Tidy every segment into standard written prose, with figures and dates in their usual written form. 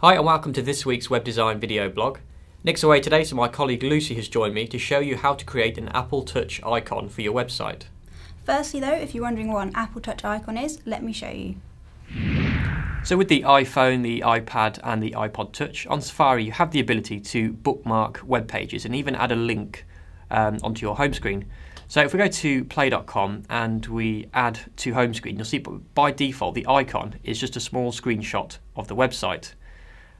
Hi and welcome to this week's web design video blog. Nick's away today, so my colleague Lucy has joined me to show you how to create an Apple Touch icon for your website. Firstly though, if you're wondering what an Apple Touch icon is, let me show you. So with the iPhone, the iPad and the iPod Touch, on Safari you have the ability to bookmark web pages and even add a link onto your home screen. So if we go to play.com and we add to home screen, you'll see by default the icon is just a small screenshot of the website.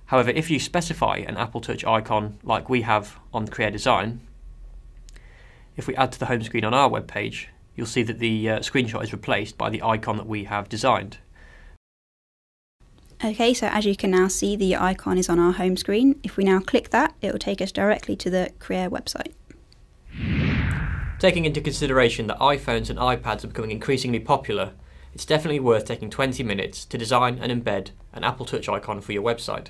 However, if you specify an Apple Touch icon like we have on CREARE Design, if we add to the home screen on our webpage, you'll see that the screenshot is replaced by the icon that we have designed. Okay, so as you can now see, the icon is on our home screen. If we now click that, it will take us directly to the CREARE website. Taking into consideration that iPhones and iPads are becoming increasingly popular, it's definitely worth taking 20 minutes to design and embed an Apple Touch icon for your website.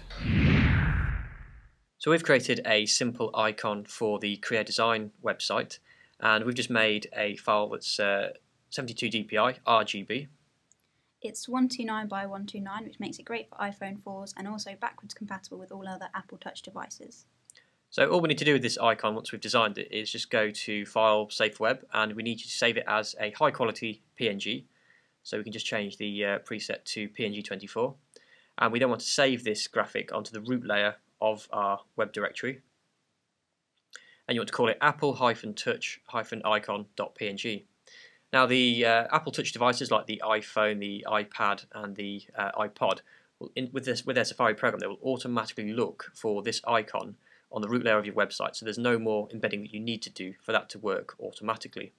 So we've created a simple icon for the CREARE Design website, and we've just made a file that's 72 dpi RGB. It's 129 by 129, which makes it great for iPhone 4s and also backwards compatible with all other Apple Touch devices. So all we need to do with this icon once we've designed it is just go to File, Save Web, and we need you to save it as a high quality PNG. So we can just change the preset to PNG24, and we then want to save this graphic onto the root layer of our web directory, and you want to call it apple-touch-icon.png. Now the Apple Touch devices like the iPhone, the iPad and the iPod, with their Safari program, they will automatically look for this icon on the root layer of your website, so there's no more embedding that you need to do for that to work automatically.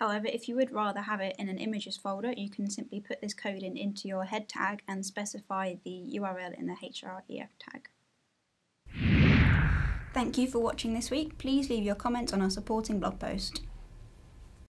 However, if you would rather have it in an images folder, you can simply put this code into your head tag and specify the URL in the href tag. Thank you for watching this week. Please leave your comments on our supporting blog post.